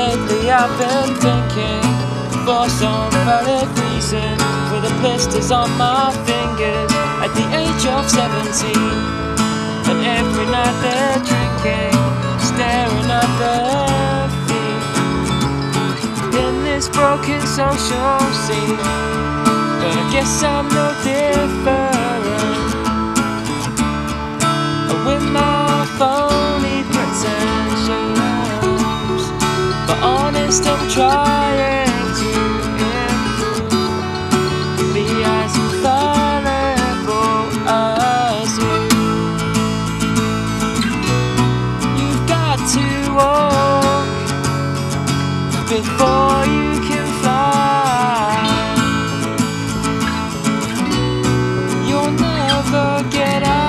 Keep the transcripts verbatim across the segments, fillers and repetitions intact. lately I've been thinking, for some valid reason, with the blisters on my fingers, at the age of seventeen. And every night they're drinking, staring at their feet in this broken social scene. But I guess I'm no different. With my phony pretensions, but honest, I'm trying to improve, be as infallible as you. You've got to walk before you can fly. You'll never get out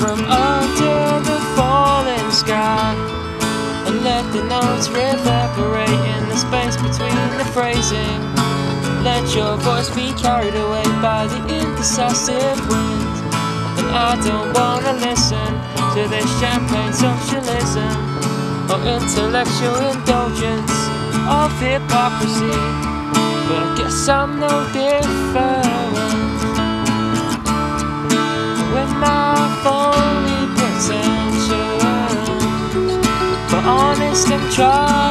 from under the falling sky, and let the notes reverberate in the space between the phrasing. Let your voice be carried away by the indecisive wind. And I don't wanna listen to this champagne socialism or intellectual indulgence of hypocrisy. But I guess I'm no different. With my phony pretensions, but honest, I'm trying.